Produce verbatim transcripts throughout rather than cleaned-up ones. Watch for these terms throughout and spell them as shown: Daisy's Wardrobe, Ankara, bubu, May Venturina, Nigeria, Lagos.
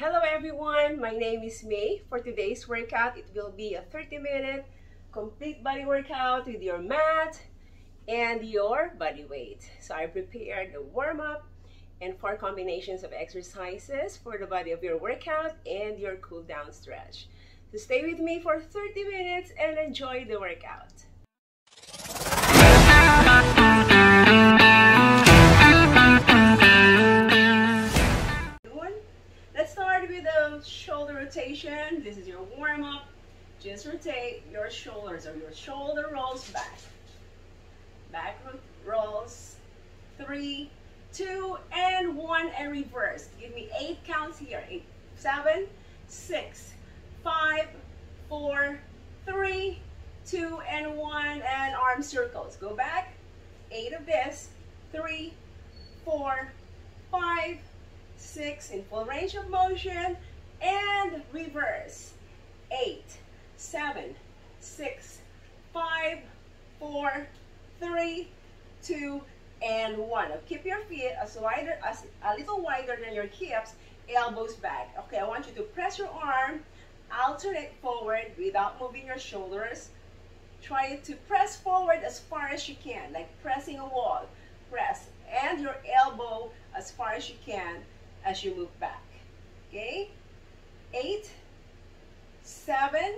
Hello everyone, my name is May. For today's workout, it will be a thirty minute complete body workout with your mat and your body weight. So I prepared the warm-up and four combinations of exercises for the body of your workout and your cool down stretch. So stay with me for thirty minutes and enjoy the workout. Shoulder rotation. This is your warm-up. Just rotate your shoulders, or your shoulder rolls back. Back rolls. Three, two, and one, and reverse. Give me eight counts here. Eight, seven, six, five, four, three, two, and one, and arm circles. Go back. Eight of this. Three, four, five, six, in full range of motion. And reverse. Eight, seven, six, five, four, three, two, and one. Keep your feet as wider, as a little wider than your hips, elbows back. Okay, I want you to press your arm, alternate forward without moving your shoulders. Try to press forward as far as you can, like pressing a wall. Press and your elbow as far as you can as you move back. Okay? Eight, seven,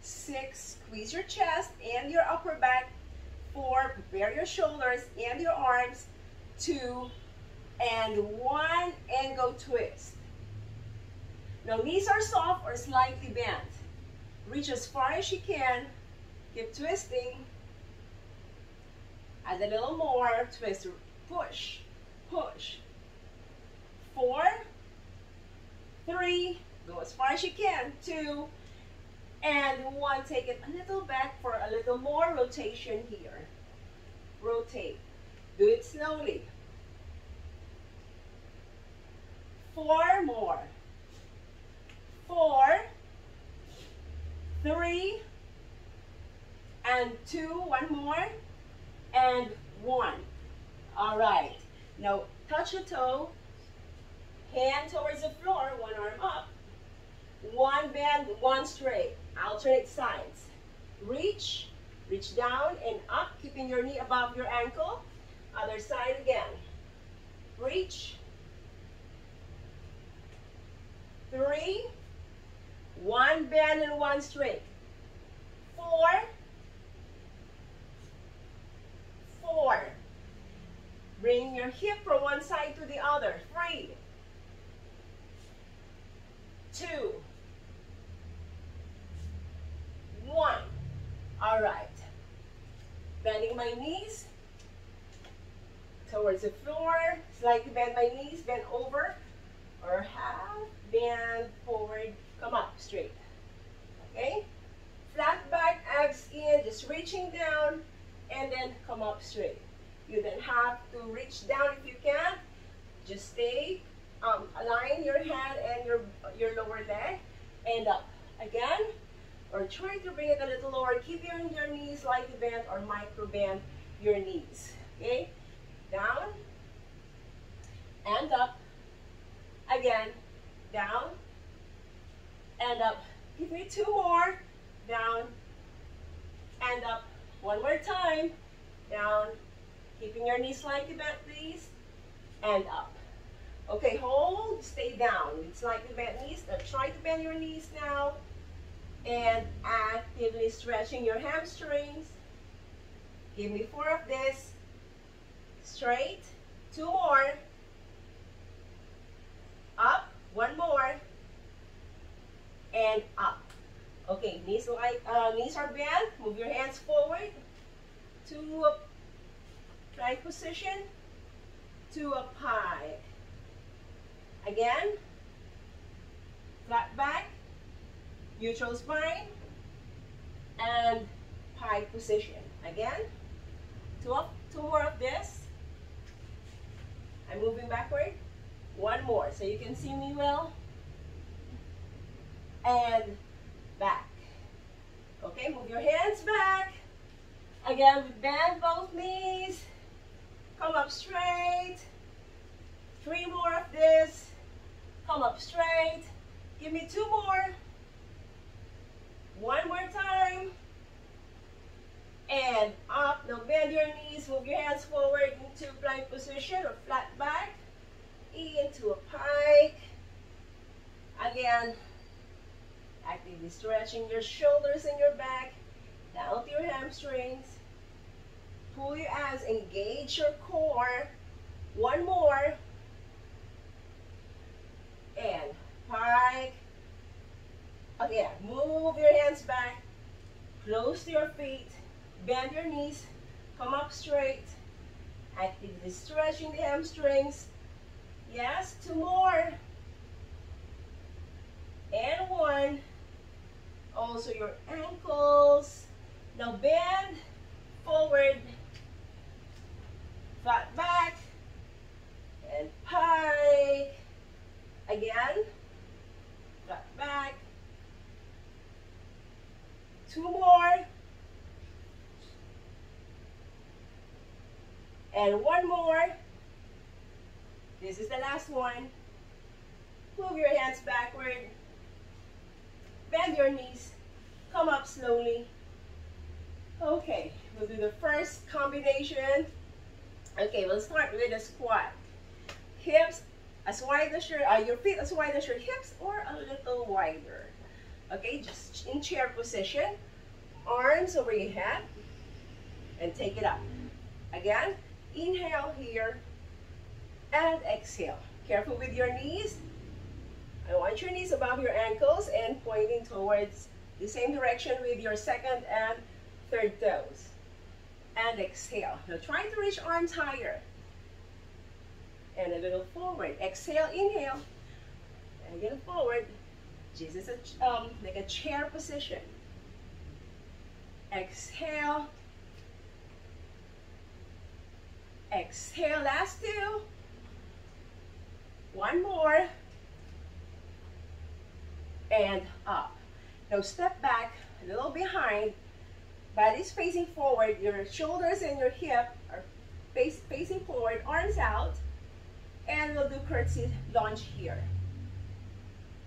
six, squeeze your chest and your upper back. Four, prepare your shoulders and your arms. Two, and one, and go twist. Now knees are soft or slightly bent. Reach as far as you can. Keep twisting. Add a little more. Twist, push, push. Four, three, go as far as you can, two, and one. Take it a little back for a little more rotation here. Rotate. Do it slowly. Four more. Four, three, and two. One more, and one. All right. Now touch your toe. Hand towards the floor, one arm up, one bend, one straight, alternate sides. Reach, reach down and up, keeping your knee above your ankle. Other side again. Reach. Three, one bend and one straight. Four, four. Bring your hip from one side to the other. Three. Two, one. All right. Bending my knees towards the floor. Slightly bend my knees, bend over, or half bend forward. Come up straight. Okay. Flat back, abs in, just reaching down, and then come up straight. You then have to reach down if you can. Just stay. Um, align your hand and your your lower leg and up again, or try to bring it a little lower. Keep your, your knees slightly bent or micro bend your knees. Okay, down and up again, down and up. Give me two more. Down and up. One more time. Down, keeping your knees slightly bent, please, and up. Okay, hold, stay down. It's like the bent knees. Now try to bend your knees now. And actively stretching your hamstrings. Give me four of this. Straight. Two more. Up. One more. And up. Okay, knees like uh, knees are bent. Move your hands forward. Two up. Plank position. Two up high. Again, flat back, neutral spine, and pie position. Again, two up, two more of this. I'm moving backward. One more, so you can see me well. And back. Okay, move your hands back. Again, we bend both knees. Come up straight. Three more of this. Come up straight. Give me two more. One more time. And up. Now bend your knees. Move your hands forward into plank position or flat back. Into a pike. Again, actively stretching your shoulders and your back. Down to your hamstrings. Pull your abs. Engage your core. One more. And pike. Again, move your hands back. Close to your feet. Bend your knees. Come up straight. Actively stretching the hamstrings. Yes, two more. And one. Also your ankles. Now bend forward. Flat back. And pike. Again. Flat back. Two more. And one more. This is the last one. Move your hands backward. Bend your knees. Come up slowly. Okay, we'll do the first combination. Okay, we'll start with a squat. Hips as wide as your, uh, your feet as wide as your hips or a little wider. Okay, just in chair position. Arms over your head. And take it up. Again, inhale here. And exhale. Careful with your knees. I want your knees above your ankles and pointing towards the same direction with your second and third toes. And exhale. Now try to reach arms higher. And a little forward. Exhale, inhale. And a little forward. This is a, um, like a chair position. Exhale. Exhale, last two. One more. And up. Now step back a little behind. Body's facing forward. Your shoulders and your hip are face, facing forward. Arms out. And we'll do curtsy lunge here.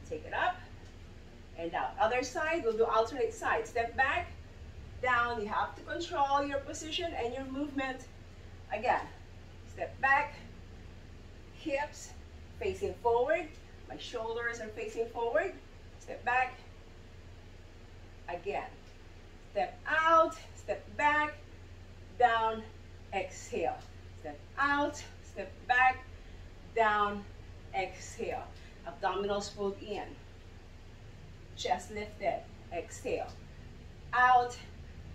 Take it up. And out. Other side. We'll do alternate side. Step back. Down. You have to control your position and your movement. Again. Step back. Hips facing forward. My shoulders are facing forward. Step back. Again. Step out. Step back. Down. Exhale. Step out. Step back. Down. Exhale. Abdominals pulled in. Chest lifted. Exhale. Out.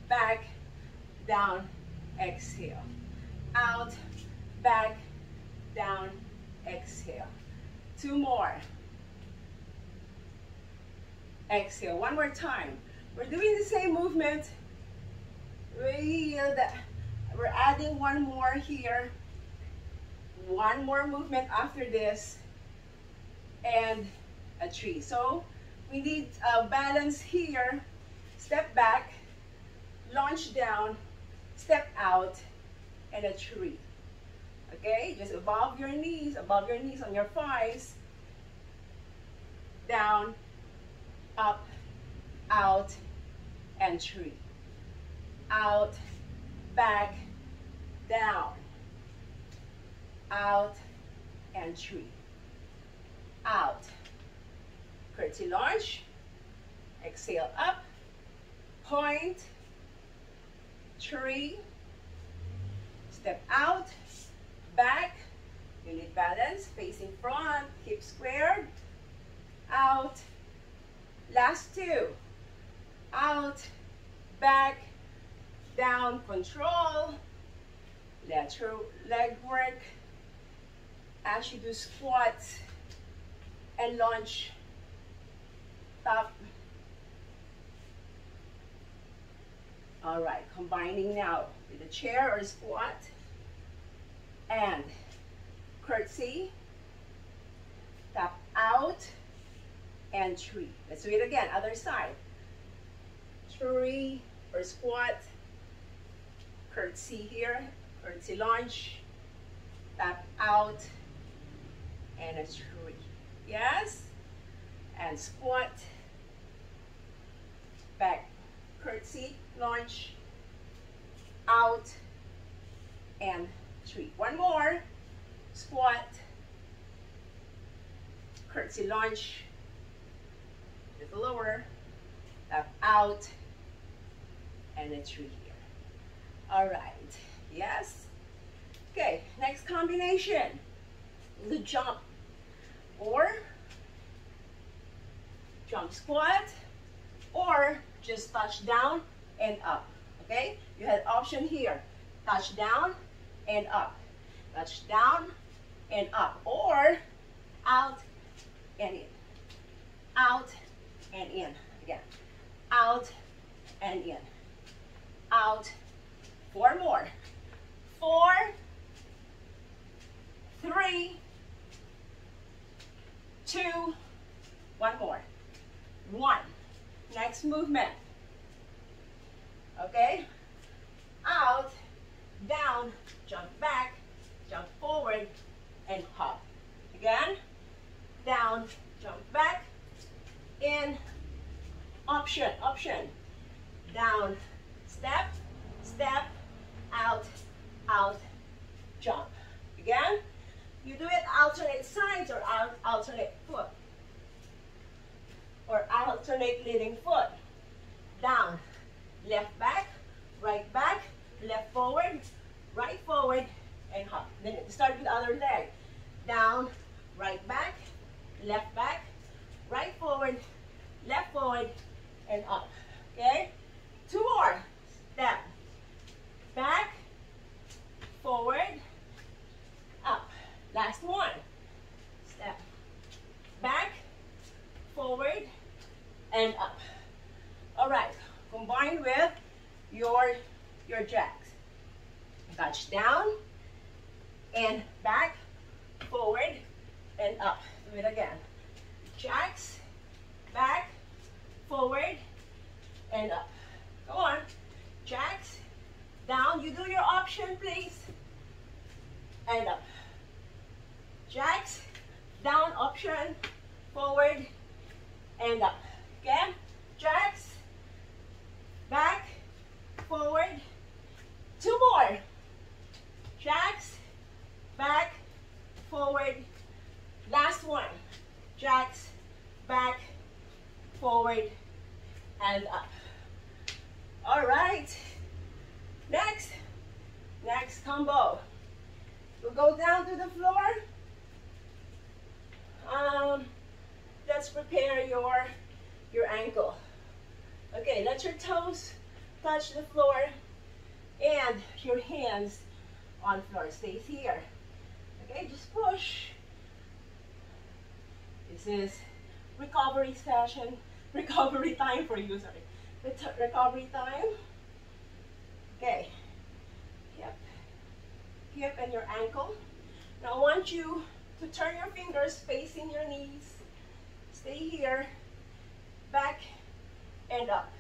Back. Down. Exhale. Out. Back. Down. Exhale. Two more. Exhale. One more time. We're doing the same movement. We're adding one more here. One more movement after this. And a three. So we need a balance here. Step back. Launch down. Step out. And a three. Okay, just above your knees, above your knees on your thighs. Down, up, out, and three. Out, back, down. Out, and three. Out. Curtsy lunge. Exhale up. Point. Three. Step out. Back, you need balance, facing front, hips squared, out, last two, out, back, down, control, let your leg work as you do squats and lunge, up. All right, combining now with a chair or squat. And curtsy, tap out, and three. Let's do it again, other side. Three or squat, curtsy here, curtsy lunge, tap out, and a three. yes, and squat, back, curtsy, launch, out, and three. One more, squat, curtsy, launch, a little lower, up, out, and a three here. All right, yes. Okay, next combination, the jump or jump squat or just touch down and up, okay? You had option here, touch down and up, touch down and up, or out and in, out and in, again, out and in, out, four more, four, three, two, one more, one. Next movement, okay? Out, down, jump back, jump forward, and hop. Again, down, jump back, in, option, option, down, step, step, out, out, jump. Again, you do it alternate sides or alternate foot or alternate leading foot. Down, left back, right back, left forward, right forward, and hop. Then start with the other leg. Down, right back, left back, right forward, left forward, and up. Okay? Two more. Step, back, forward, up. Last one. Step, back, forward, and up. All right, combine with your, your jacks. Touch down and back, forward, and up. Do it again. Jacks, back, forward, and up. Go on. Jacks, down. You do your option, please. And up. Jacks, down, option, forward, and up. Again, jacks, back, forward, two more. Jacks, back, forward, last one. Jacks, back, forward, and up. All right, next, next combo. We'll go down to the floor. Um, let's prepare your, your ankle. Okay, let your toes touch the floor and your hands on floor. Stays here. Okay, just push. This is recovery session, recovery time for you, sorry. Ret- recovery time. Okay, hip, hip and your ankle. Now I want you to turn your fingers facing your knees. Stay here, back and up,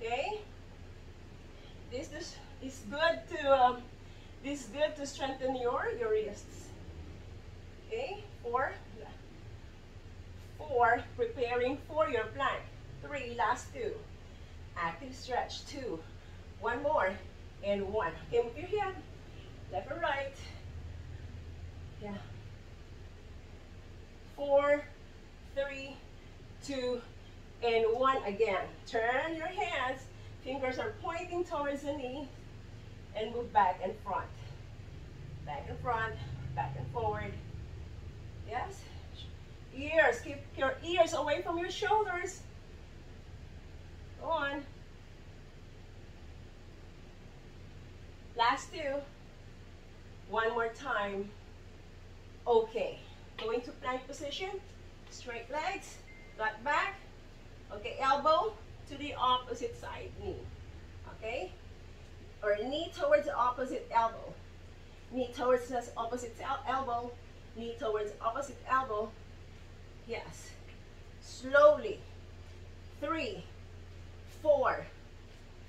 okay? This is, is good to, um, this is good to strengthen your, your wrists, okay? Four, four, preparing for your plank. Three, last two, active stretch, two, one more, and one. Okay, move your hand, left or right, yeah. Four, three, two, and one. Again, turn your hands, fingers are pointing towards the knee, and move back and front, back and front, back and forward. Yes, ears, keep your ears away from your shoulders. Go on, last two, one more time. Okay, going to plank position, straight legs, flat back, okay, elbow to the opposite side knee, okay, or knee towards the opposite elbow, knee towards the opposite elbow, knee towards opposite elbow, yes, slowly, three, four,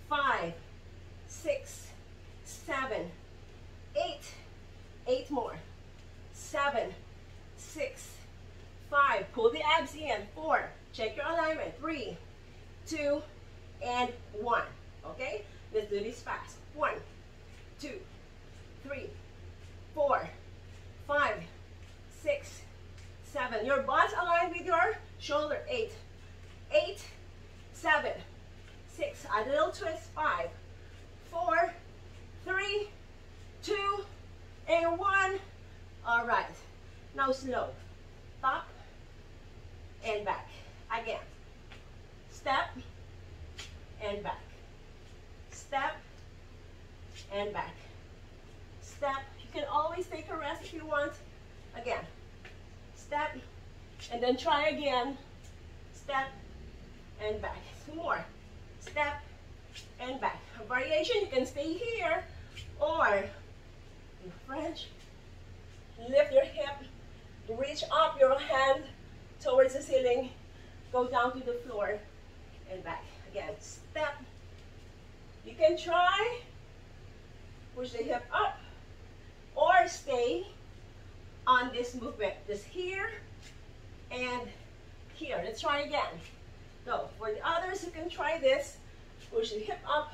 five, six, seven, eight, eight more, seven, six, Pull the abs in. Four. Check your alignment. Three, two, and one. Okay? Let's do this fast. One, two, three, four, five, six, seven. Your butt's aligned with your shoulder. Eight, eight, seven, six. A little twist. Five, four, three, two, and one. All right. Now slow. Up and back. Again. Step and back. Step and back. Step. You can always take a rest if you want. Again. Step and then try again. Step and back. Two more. Step and back. A variation. You can stay here or in French. Lift your hip. Reach up your hand towards the ceiling. Go down to the floor and back. Again, step. You can try. Push the hip up or stay on this movement. Just here and here. Let's try again. Go. For the others, you can try this. Push the hip up.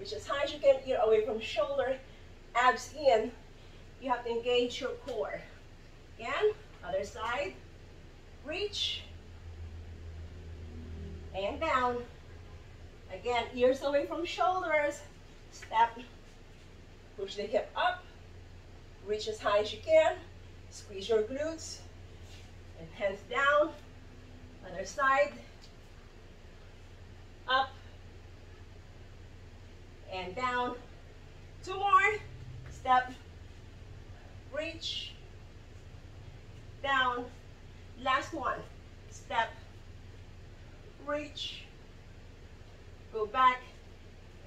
Reach as high as you can. Ear away from shoulder. Abs in. You have to engage your core. Again, other side, reach, and down. Again, ears away from shoulders, step, push the hip up, reach as high as you can, squeeze your glutes, and hands down, other side, up, and down. Two more, step, reach, down. Last one. Step. Reach. Go back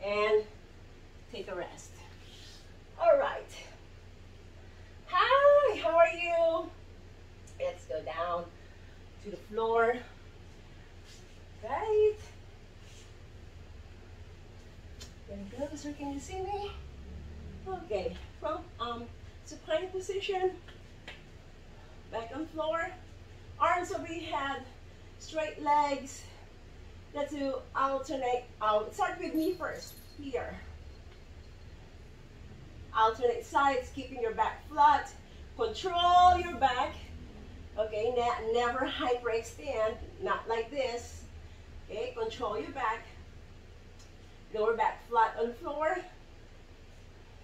and take a rest. All right. Hi, how are you? Let's go down to the floor. Right. There we go. Sir, can you see me? Okay. From um supine position. Back on floor, arms over your head, straight legs. Let's do alternate out. Start with me first, here. Alternate sides, keeping your back flat. Control your back. Okay, ne never hyperextend, not like this. Okay, control your back. Lower back flat on floor.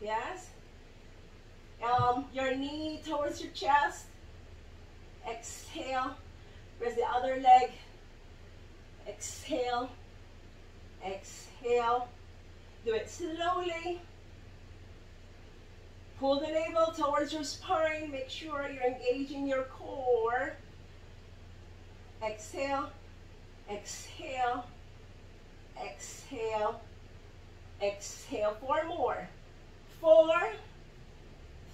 Yes. Um, your knee towards your chest. Exhale, press the other leg, exhale, exhale, do it slowly, pull the navel towards your spine, make sure you're engaging your core, exhale, exhale, exhale, exhale, four more, four,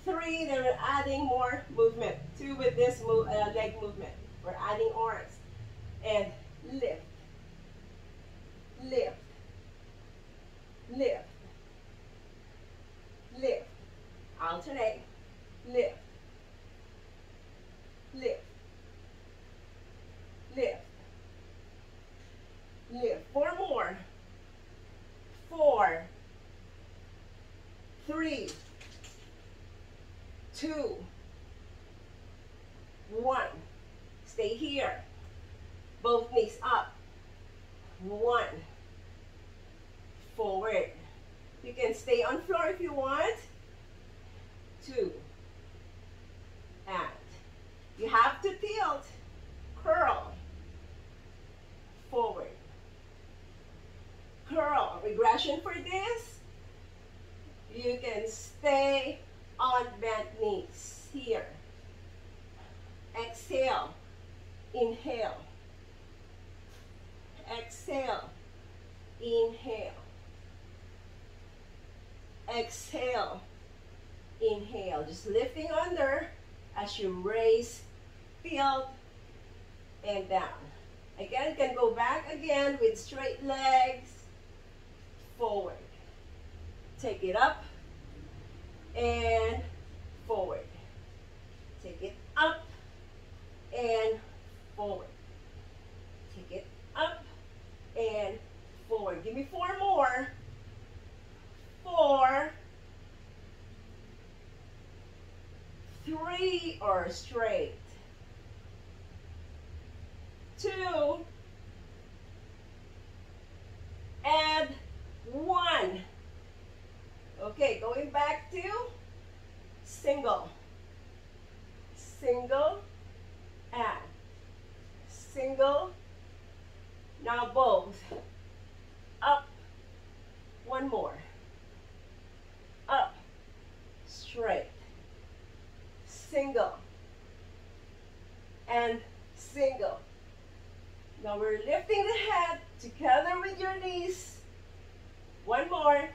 three, then we're adding more movement. Two with this move, uh, leg movement. We're adding arms. And lift. Lift. Lift. Lift. Alternate. Lift. Lift. Lift. Lift. Four more. Four. Three. Two, one, stay here, both knees up, one, forward, you can stay on floor if you want, two, and you have to tilt, curl, forward, curl, regression for this, you can stay on bent knees, here, exhale, inhale, exhale, inhale, exhale, inhale, just lifting under as you raise, tilt, and down. Again, you can go back again with straight legs, forward, take it up, and forward. Take it up and forward. Kick it up and forward. Give me four more. Four. Three or straight. Two. And one. Okay, going back to single. Single and single. Now both. Up. One more. Up. Straight. Single. And single. Now we're lifting the head together with your knees. One more.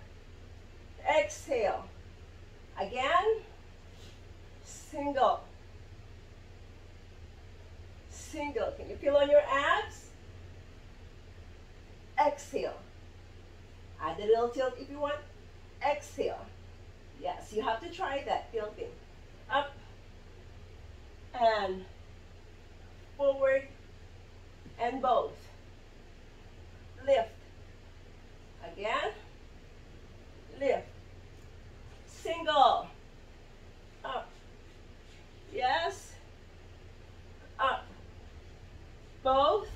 Exhale. Again. Single. Single. Can you feel on your abs? Exhale. Add a little tilt if you want. Exhale. Yes, you have to try that tilting. Up and forward and both. Lift. Again. Lift. Single. Up. Yes. Up. Both.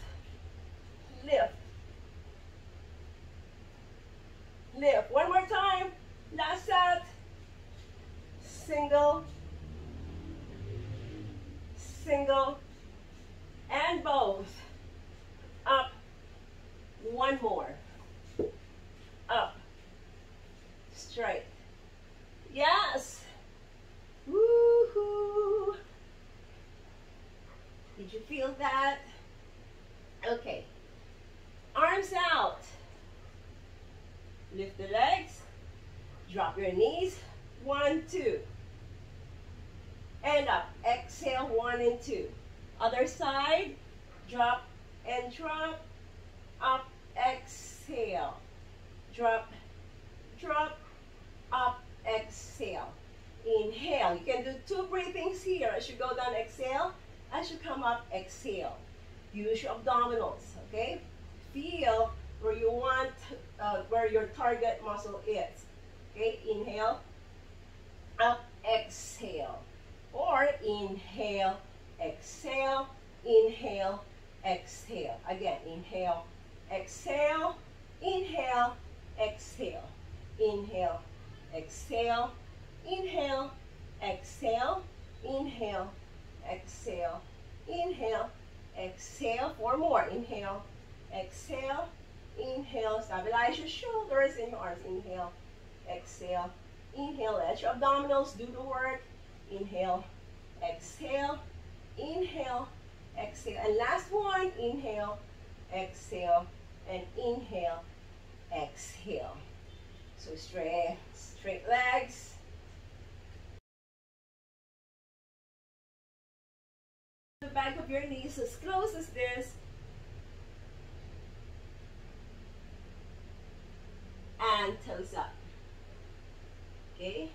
Lift. Lift. One more time. Last set. Single. Single. And both. Up. One more. Up. Straight. Yes. Woohoo. Did you feel that? Okay. Arms out. Lift the legs. Drop your knees. One, two. And up. Exhale, one and two. Other side. Drop and drop. Up. Exhale. Drop. Drop. Up. Exhale. Inhale. You can do two breathings here. As you go down, exhale. As you come up, exhale. Use your abdominals. Okay. Feel where you want, uh, where your target muscle is. Okay. Inhale. Up. Exhale. Or inhale. Exhale. Inhale. Exhale. Again. Inhale. Exhale. Inhale. Exhale. Inhale. Exhale. Inhale. Exhale. Inhale. Exhale. Inhale. Exhale. Four more. Inhale. Exhale. Inhale. Stabilize your shoulders and your arms. Inhale. Exhale. Inhale. Let your abdominals do the work. Inhale. Exhale. Inhale. Exhale. And last one. Inhale. Exhale. And inhale. Exhale. So straight, straight legs. The back of your knees as close as this. And toes up. Okay.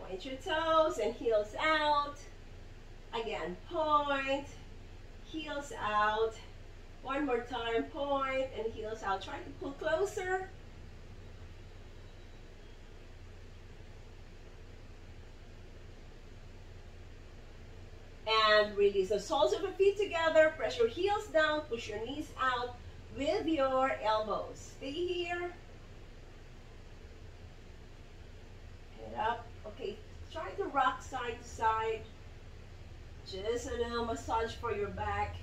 Point your toes and heels out. Again, point, heels out. One more time, point and heels out. Try to pull closer. And release the soles of your feet together. Press your heels down. Push your knees out with your elbows. Stay here. Head up. Okay. Try to rock side to side. Just a little massage for your back.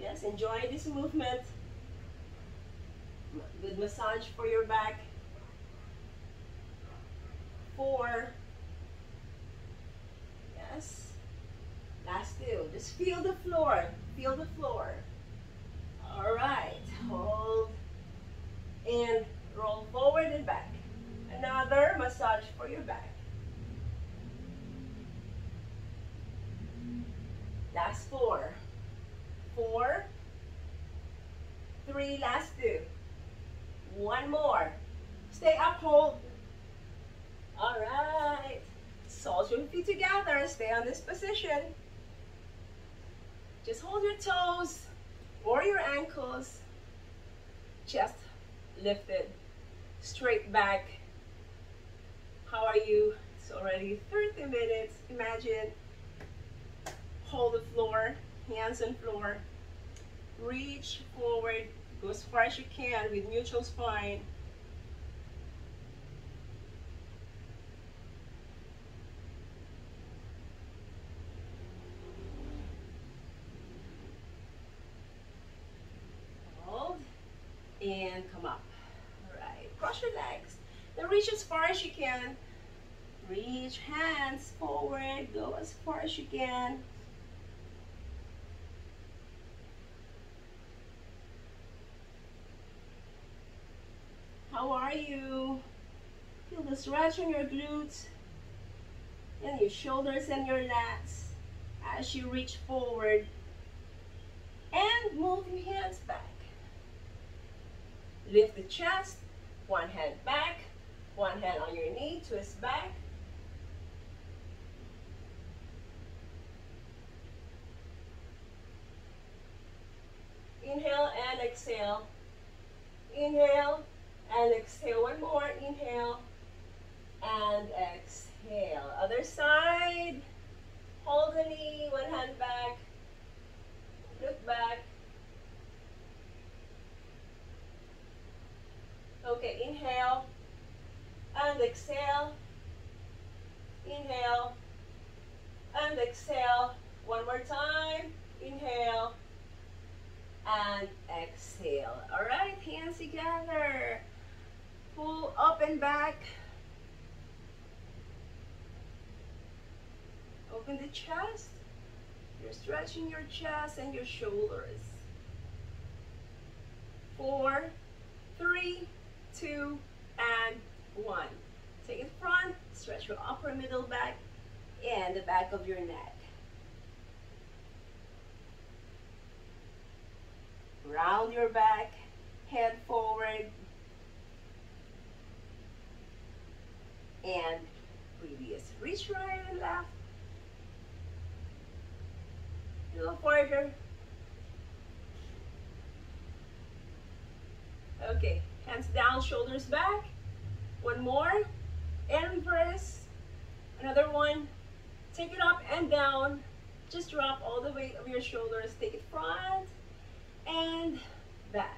Yes, enjoy this movement. Good massage for your back. Four. Yes. Last two. Just feel the floor. Feel the floor. All right. Hold. And roll forward and back. Another massage for your back. Last four. Four. Three. Last two. One more. Stay up. Hold. All right. Soles your feet together. Stay on this position. Just hold your toes or your ankles, chest lifted, straight back. How are you? It's already thirty minutes. Imagine, hold the floor, hands on floor, reach forward, go as far as you can with neutral spine. And come up. All right, cross your legs. Then reach as far as you can. Reach hands forward, go as far as you can. How are you? Feel the stretch on your glutes and your shoulders and your lats as you reach forward and move your hands back. Lift the chest, one hand back, one hand on your knee, twist back. Inhale and exhale. Inhale and exhale. One more. Inhale and exhale. Other side. Hold the knee, one hand back. Look back. Okay, inhale and exhale, inhale and exhale. One more time, inhale and exhale. All right, hands together, pull up and back. Open the chest, you're stretching your chest and your shoulders. Four, three, two, and one. Take it front, stretch your upper middle back and the back of your neck. Round your back, head forward, and previous. Reach right and left. A little further. Okay. Hands down, shoulders back. One more, and reverse. Another one. Take it up and down. Just drop all the weight of your shoulders. Take it front and back.